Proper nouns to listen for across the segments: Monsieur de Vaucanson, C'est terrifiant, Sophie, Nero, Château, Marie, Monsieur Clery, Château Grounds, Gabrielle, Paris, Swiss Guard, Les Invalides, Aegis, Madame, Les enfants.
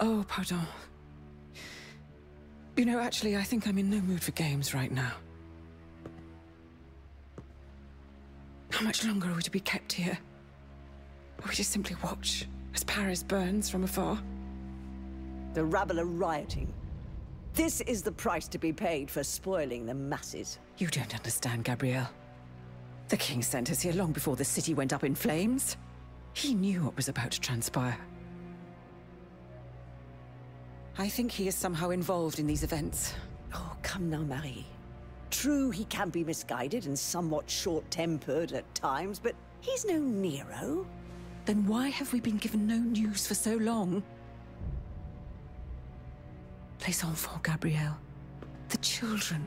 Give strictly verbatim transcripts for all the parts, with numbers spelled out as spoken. Oh, pardon. You know, actually, I think I'm in no mood for games right now. How much longer are we to be kept here? Or we just simply watch as Paris burns from afar? The rabble are rioting. This is the price to be paid for spoiling the masses. You don't understand, Gabrielle. The king sent us here long before the city went up in flames. He knew what was about to transpire. I think he is somehow involved in these events. Oh, come now, Marie. True, he can be misguided and somewhat short-tempered at times, but he's no Nero. Then why have we been given no news for so long? Les enfants, Gabrielle. The children.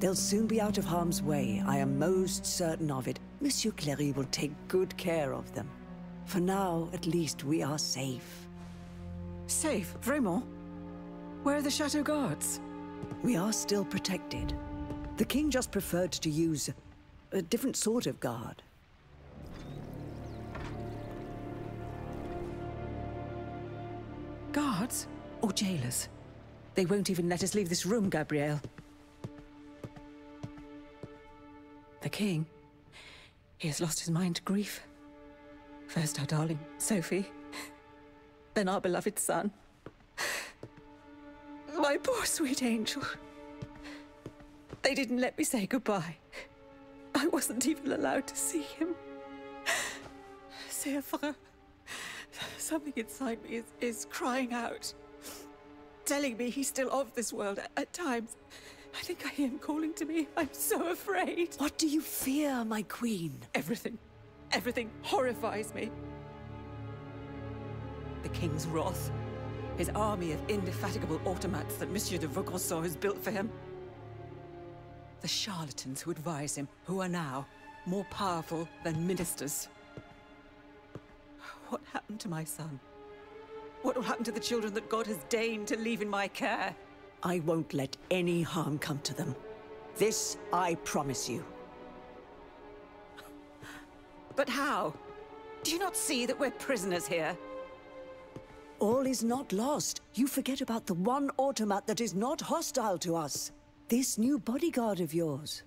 They'll soon be out of harm's way. I am most certain of it. Monsieur Clery will take good care of them. For now, at least, we are safe. Safe? Vraiment? Where are the Château guards? We are still protected. The king just preferred to use a different sort of guard. Guards? Or jailers? They won't even let us leave this room, Gabrielle. The king, he has lost his mind to grief. First our darling Sophie, then our beloved son. My poor sweet angel. They didn't let me say goodbye. I wasn't even allowed to see him. C'est vrai. Something inside me is, is crying out, telling me he's still of this world at, at times. I think I hear him calling to me. I'm so afraid. What do you fear, my queen? Everything. Everything horrifies me. The king's wrath. His army of indefatigable automats that Monsieur de Vaucanson has built for him. The charlatans who advise him, who are now more powerful than ministers. What happened to my son? What will happen to the children that God has deigned to leave in my care? I won't let any harm come to them. This I promise you. But how? Do you not see that we're prisoners here? All is not lost. You forget about the one automat that is not hostile to us. This new bodyguard of yours.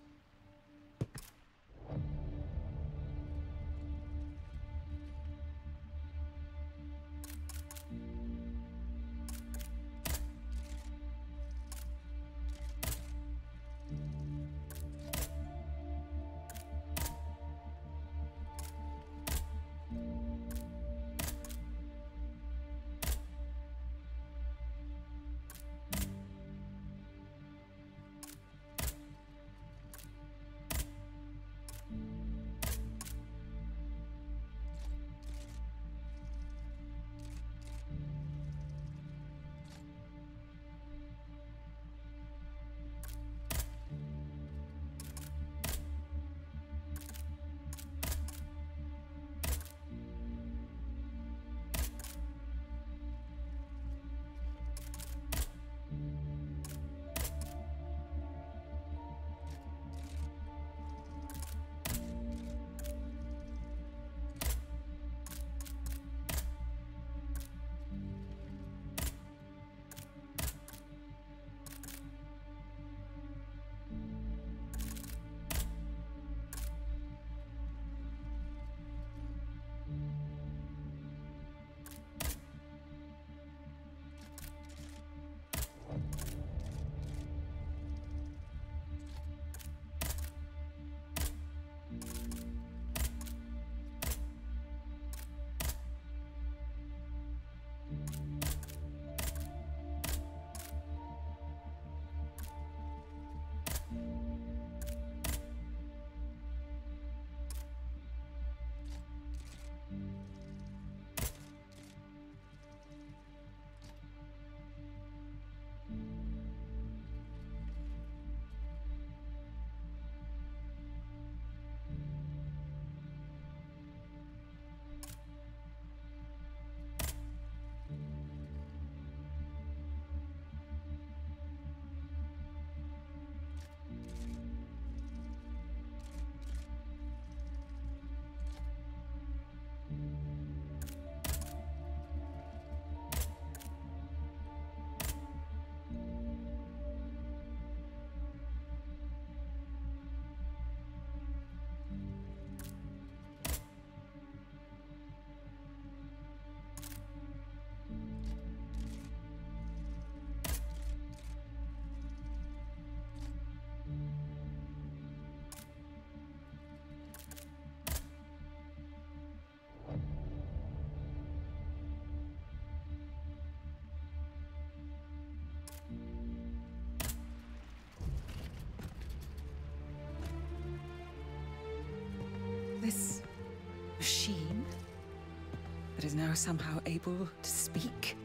that is now somehow able to speak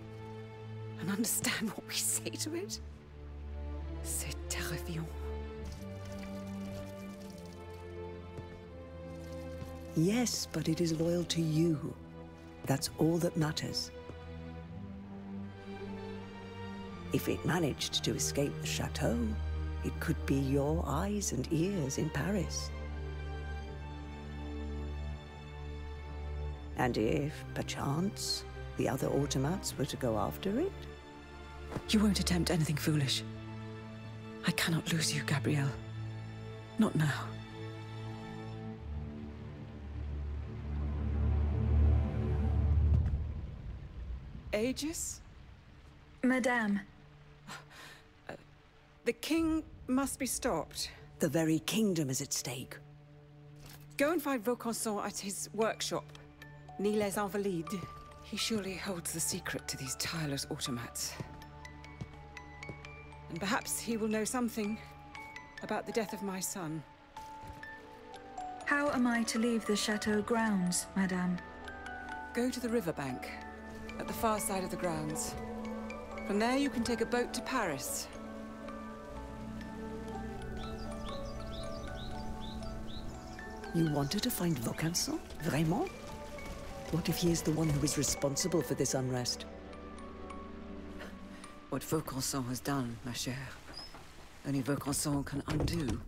and understand what we say to it. C'est terrifiant. Yes, but it is loyal to you. That's all that matters. If it managed to escape the chateau, it could be your eyes and ears in Paris. And if, perchance, the other automats were to go after it? You won't attempt anything foolish. I cannot lose you, Gabrielle. Not now. Aegis? Madame. Uh, the king must be stopped. The very kingdom is at stake. Go and find Vaucanson at his workshop. Ni les Invalides. He surely holds the secret to these tireless automats. And perhaps he will know something about the death of my son. How am I to leave the Château grounds, Madame? Go to the riverbank, at the far side of the grounds. From there you can take a boat to Paris. You wanted to find Vaucanson? Vraiment? What if he is the one who is responsible for this unrest? What Vaucanson has done, ma chère, only Vaucanson can undo.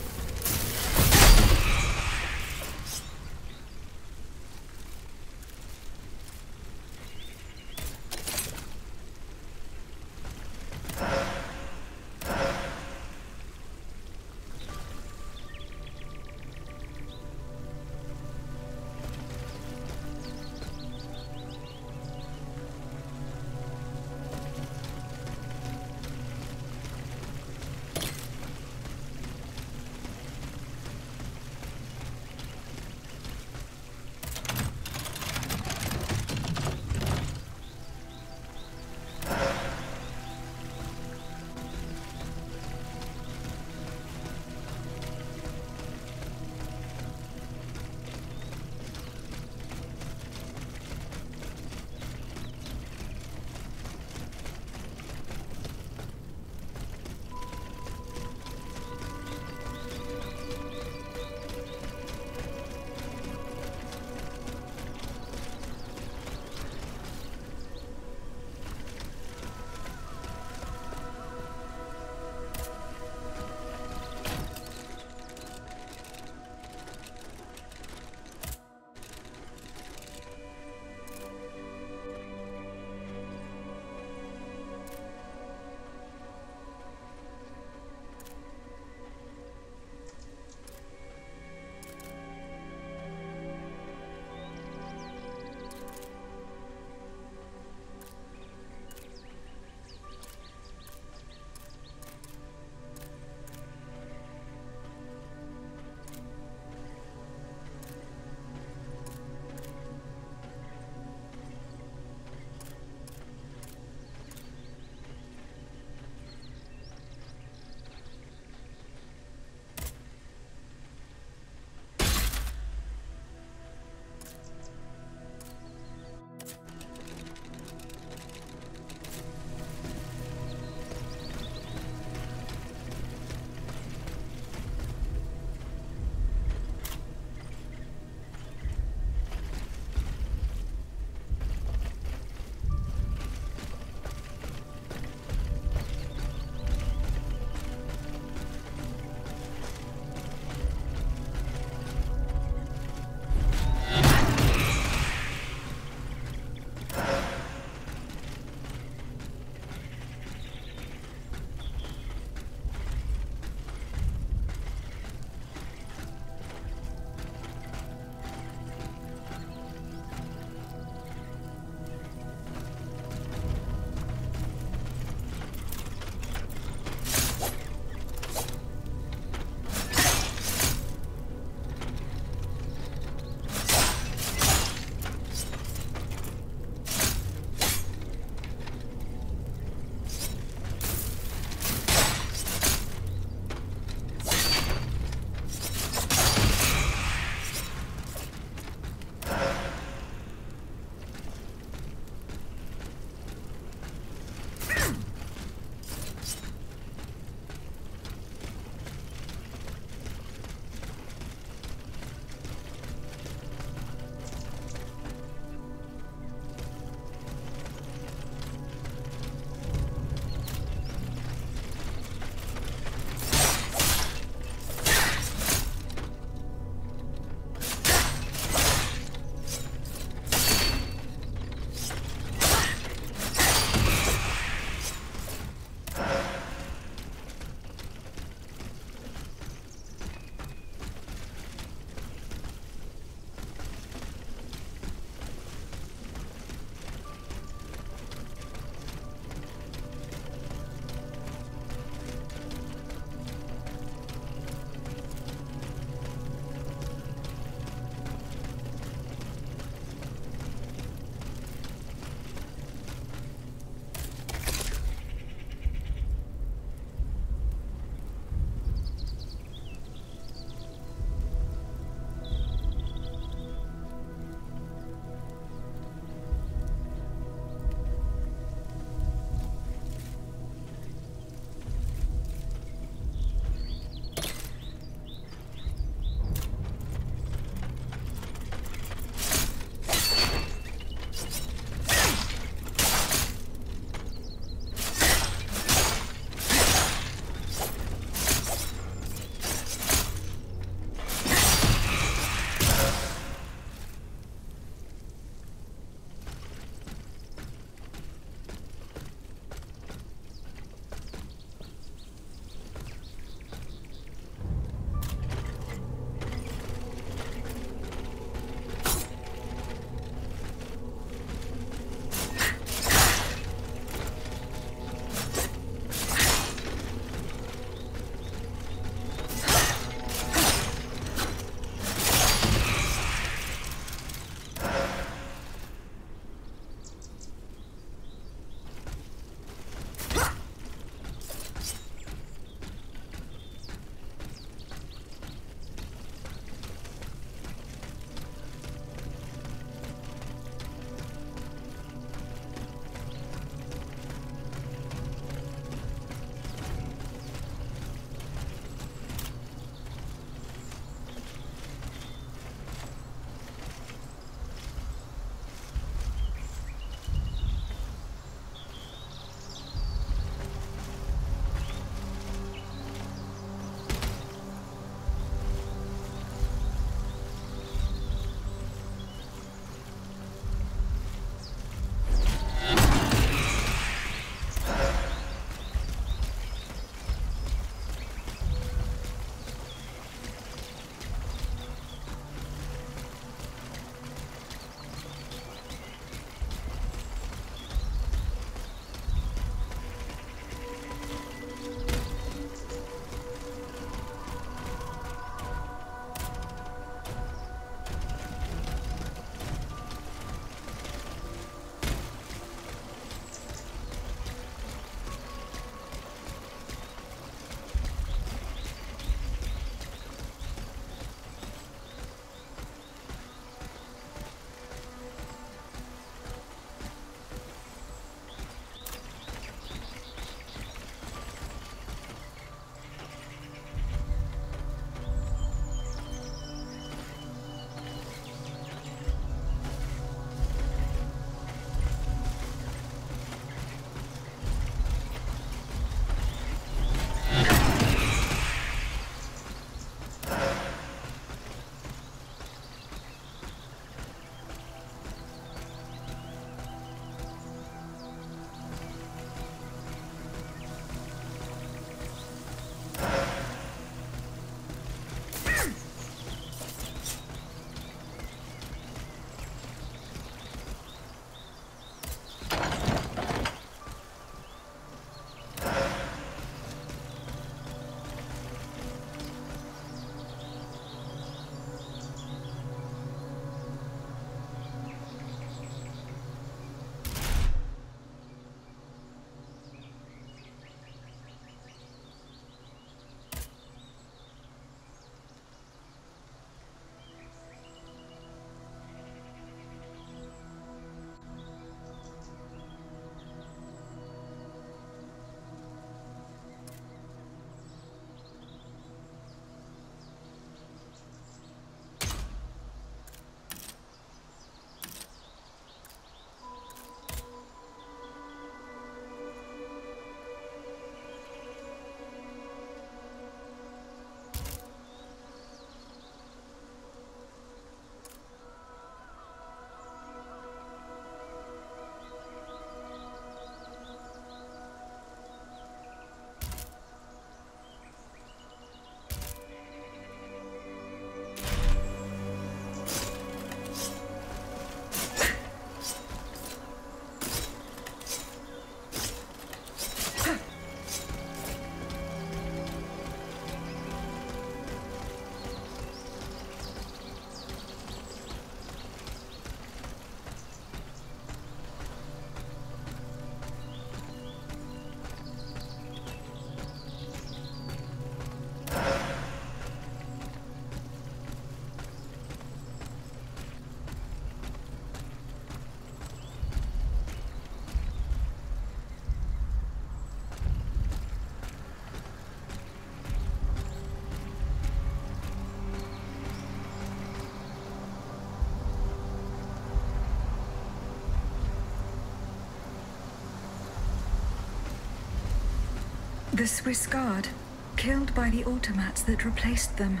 The Swiss Guard, killed by the automats that replaced them.